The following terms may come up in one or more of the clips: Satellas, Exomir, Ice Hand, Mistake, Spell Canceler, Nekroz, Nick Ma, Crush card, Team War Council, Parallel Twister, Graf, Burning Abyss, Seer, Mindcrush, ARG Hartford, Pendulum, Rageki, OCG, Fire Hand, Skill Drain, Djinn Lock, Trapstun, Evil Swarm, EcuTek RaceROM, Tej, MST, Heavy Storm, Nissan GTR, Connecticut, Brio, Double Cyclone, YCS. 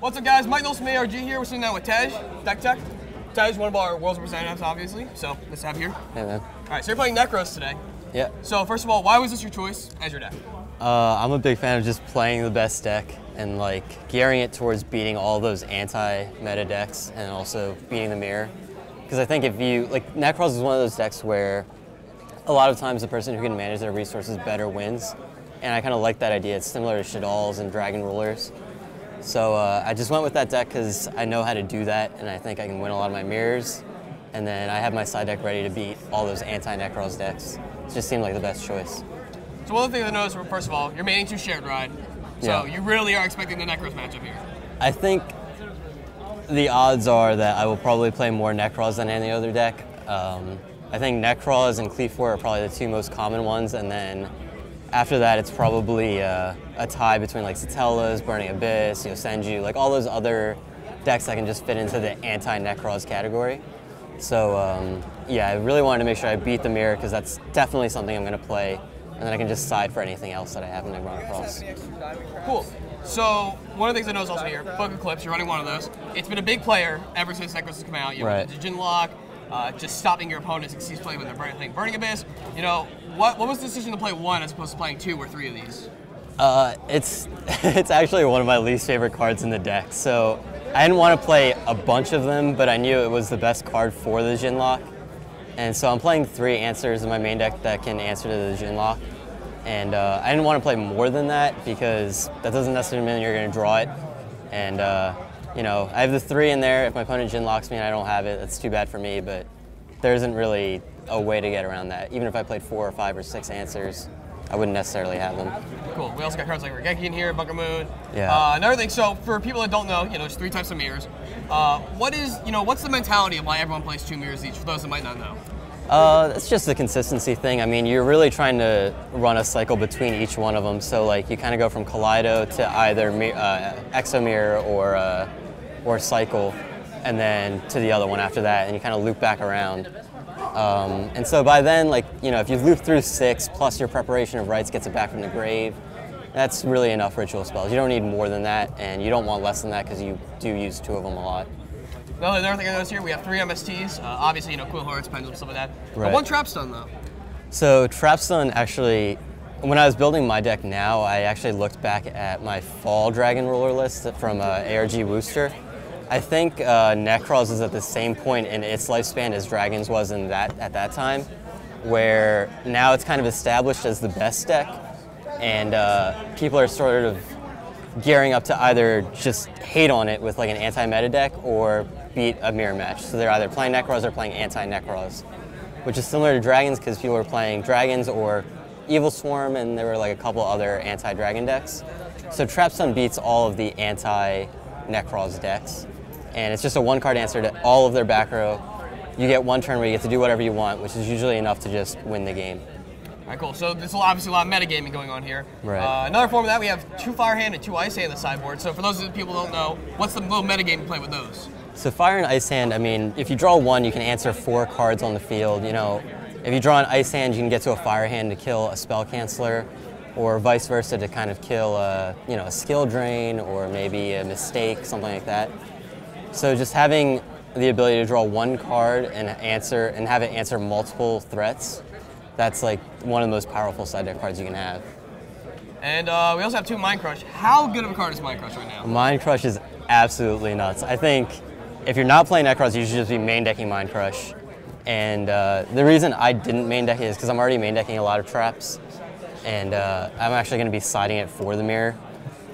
What's up, guys? Mike Nelson from ARG here. We're sitting down with Tej, Tech. Tej is one of our world's representatives, obviously, so let's have you here. Hey, man. All right, so you're playing Nekroz today. Yeah. So first of all, why was this your choice as your deck? I'm a big fan of just playing the best deck and like gearing it towards beating all those anti-meta decks and also beating the mirror. Because I think if you, like, Nekroz is one of those decks where a lot of times the person who can manage their resources better wins. And I kind of like that idea. It's similar to Shaddolls and Dragon Rulers. So I just went with that deck because I know how to do that, and I think I can win a lot of my mirrors. And then I have my side deck ready to beat all those anti-Nekroz decks. It just seemed like the best choice. So one of the things I noticed, first of all, you're maining 2 shared ride. So you really are expecting the Nekroz matchup here. I think the odds are that I will probably play more Nekroz than any other deck. I think Nekroz and Qliphort are probably the 2 most common ones, and then after that, it's probably a tie between like Satellas, Burning Abyss, Yosendu, like all those other decks that can just fit into the anti-Nekroz category. So yeah, I really wanted to make sure I beat the mirror because that's definitely something I'm going to play, and then I can just side for anything else that I haven't run across. Cool. So one of the things I noticed also here, Book of Eclipse, you're running one of those. It's been a big player ever since Nekroz has come out. You know, Djinn Lock, just stopping your opponents and cease playing with their Burning Abyss. You know, what was the decision to play 1 as opposed to playing 2 or 3 of these? It's actually one of my least favorite cards in the deck. So I didn't want to play a bunch of them, but I knew it was the best card for the Djinn Lock. And so I'm playing 3 answers in my main deck that can answer to the Djinn Lock. And I didn't want to play more than that because that doesn't necessarily mean you're going to draw it. And you know, I have the 3 in there. If my opponent Djinn Locks me and I don't have it, that's too bad for me, but there isn't really a way to get around that. Even if I played 4 or 5 or 6 answers, I wouldn't necessarily have them. Cool. We also got cards like Rageki in here, Bunker Moon. Yeah. Another thing, so for people that don't know, you know, there's 3 types of mirrors. What is, you know, what's the mentality of why everyone plays 2 mirrors each, for those that might not know? It's just the consistency thing. I mean, you're really trying to run a cycle between each one of them. So like, you kind of go from Kaleido to either Exomir or cycle, and then to the other one after that, and you kind of loop back around. And so by then, like, you know, if you've looped through 6 plus your preparation of rites gets it back from the grave, that's really enough ritual spells. You don't need more than that, and you don't want less than that because you do use 2 of them a lot. Well, another thing I noticed here, we have 3 MSTs. Obviously, you know, Quill Horn, Pendulum, stuff like that. Right. But 1 Trapstun, though. So Trapstun actually, when I was building my deck now, I actually looked back at my fall Dragon Ruler list from ARG Wooster. I think Nekroz is at the same point in its lifespan as Dragons was in that at that time, where now it's kind of established as the best deck, and people are sort of gearing up to either just hate on it with like an anti-meta deck or beat a mirror match. So they're either playing Nekroz or playing anti-Nekroz, which is similar to Dragons because people were playing Dragons or Evil Swarm, and there were like a couple other anti-Dragon decks. So Trapstun beats all of the anti-Nekroz decks, and it's just a 1-card answer to all of their back row. You get 1 turn where you get to do whatever you want, which is usually enough to just win the game. All right, cool. So there's obviously a lot of metagaming going on here. Right. Another form of that, we have 2 Fire Hand and 2 Ice Hand in the sideboard. So for those people who don't know, what's the little metagame you play with those? So Fire and Ice Hand, I mean, if you draw 1, you can answer 4 cards on the field. You know, if you draw an Ice Hand, you can get to a Fire Hand to kill a Spell Canceler, or vice versa to kind of kill a, you know, a Skill Drain or maybe a Mistake, something like that. So just having the ability to draw 1 card and answer, and have it answer multiple threats, that's like one of the most powerful side deck cards you can have. And we also have 2 Mindcrush. How good of a card is Mindcrush right now? Mindcrush is absolutely nuts. I think if you're not playing Nekroz, you should just be main decking Mindcrush. And the reason I didn't main deck it is because I'm already main decking a lot of traps, and I'm actually going to be siding it for the mirror.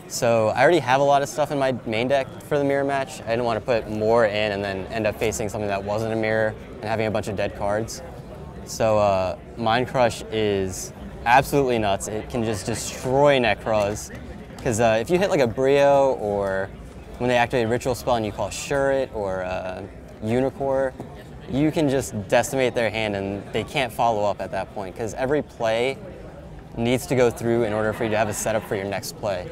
So I already have a lot of stuff in my main deck for the mirror match. I didn't want to put more in and then end up facing something that wasn't a mirror and having a bunch of dead cards. So Mindcrush is absolutely nuts. It can just destroy Nekroz, because if you hit like a Brio, or when they activate a ritual spell and you call Shurit or Unicorn, you can just decimate their hand and they can't follow up at that point, because every play needs to go through in order for you to have a setup for your next play.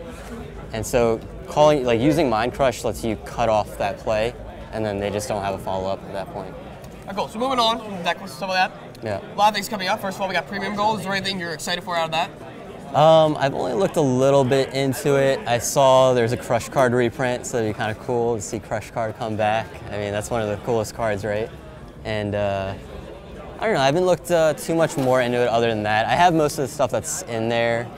And so calling, like, using Mindcrush lets you cut off that play, and then they just don't have a follow-up at that point. All right, cool. So moving on, that, some of that. Yeah. A lot of things coming up. First of all, we got premium goals. Is there anything you're excited for out of that? I've only looked a little bit into it. I saw there's a Crush card reprint, so it'd be kind of cool to see Crush card come back. I mean, that's one of the coolest cards, right? And I don't know, I haven't looked too much more into it other than that. I have most of the stuff that's in there.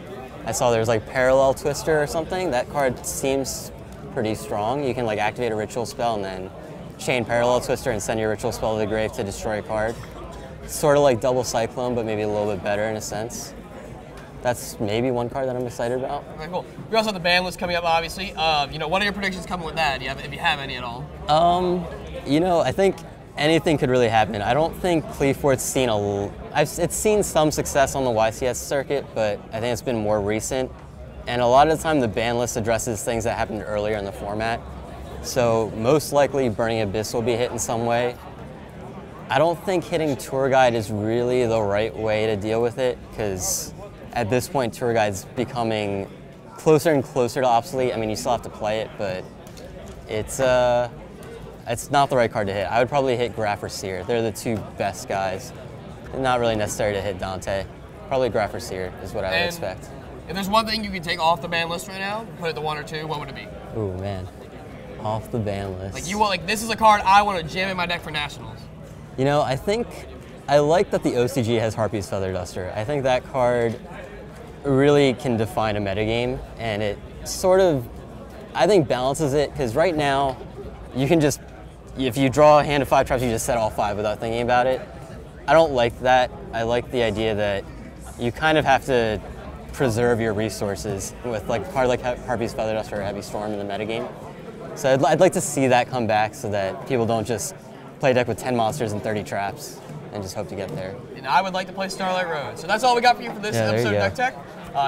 I saw there's like Parallel Twister or something. That card seems pretty strong. You can like activate a ritual spell and then chain Parallel Twister and send your ritual spell to the grave to destroy a card. It's sort of like Double Cyclone, but maybe a little bit better in a sense. That's maybe one card that I'm excited about. Okay, cool. We also have the ban list coming up, obviously. You know, what are your predictions coming with that, if you have any at all? You know, I think anything could really happen. I don't think Qliphourt's seen it's seen some success on the YCS circuit, but I think it's been more recent. And a lot of the time, the ban list addresses things that happened earlier in the format. So most likely, Burning Abyss will be hit in some way. I don't think hitting Tour Guide is really the right way to deal with it, because at this point, Tour Guide's becoming closer and closer to obsolete. I mean, you still have to play it, but it's not the right card to hit. I would probably hit Graf or Seer. They're the two best guys. Not really necessary to hit Dante. Probably Graf or Seer is what I would expect. If there's one thing you could take off the ban list right now, put it to one or two, what would it be? Ooh, man. Off the ban list. Like, you want, like, this is a card I want to jam in my deck for Nationals. You know, I think I like that the OCG has Harpy's Feather Duster. I think that card really can define a metagame, and it sort of, I think, balances it, because right now you can just, if you draw a hand of 5 traps, you just set all 5 without thinking about it. I don't like that. I like the idea that you kind of have to preserve your resources with like a card like Harpy's Feather Duster or Heavy Storm in the metagame. So I'd like to see that come back so that people don't just play a deck with 10 monsters and 30 traps and just hope to get there. And I would like to play Starlight Road. So that's all we got for you for this episode of Deck Tech.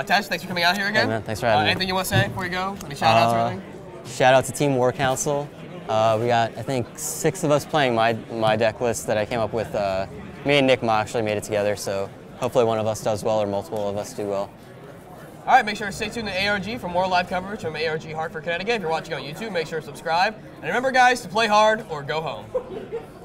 Tej, thanks for coming out here again. Hey man, thanks for having me. Anything you want to say before you go? Any shout outs or anything? Shout out to Team War Council. We got, I think, 6 of us playing my deck list that I came up with. Me and Nick Ma actually made it together, so hopefully one of us does well or multiple of us do well. All right, make sure to stay tuned to ARG for more live coverage from ARG Hartford, Connecticut. If you're watching on YouTube, make sure to subscribe. And remember, guys, to play hard or go home.